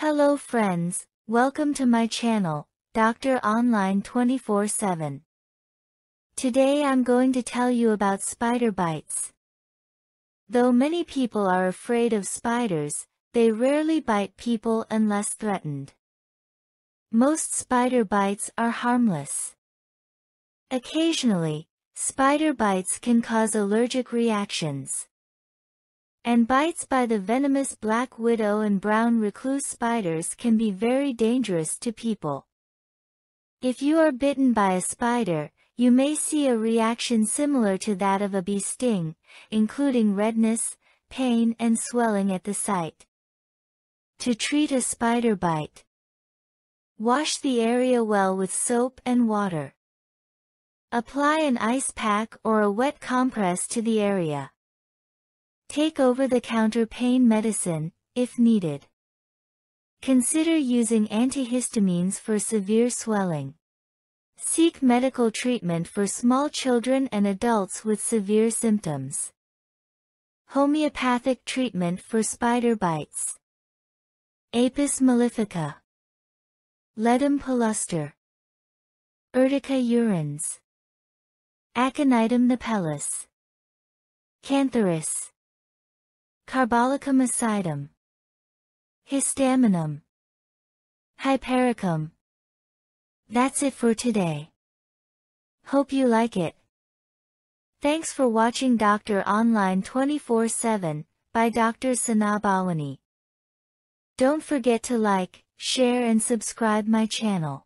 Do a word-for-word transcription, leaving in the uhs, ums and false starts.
Hello friends, welcome to my channel, Doctor Online twenty-four seven. Today I'm going to tell you about spider bites. Though many people are afraid of spiders, they rarely bite people unless threatened. Most spider bites are harmless. Occasionally, spider bites can cause allergic reactions. And bites by the venomous black widow and brown recluse spiders can be very dangerous to people. If you are bitten by a spider, you may see a reaction similar to that of a bee sting, including redness, pain and swelling at the site. To treat a spider bite, wash the area well with soap and water. Apply an ice pack or a wet compress to the area. Take over-the-counter pain medicine, if needed. Consider using antihistamines for severe swelling. Seek medical treatment for small children and adults with severe symptoms. Homeopathic treatment for spider bites. Apis mellifica, ledum piluster, urtica urines, aconitum napellus, Cantharis, Carbolicum acidum, Histaminum, Hypericum. That's it for today. Hope you like it. Thanks for watching Doctor Online twenty-four seven by Doctor Sanabalani. Don't forget to like, share and subscribe my channel.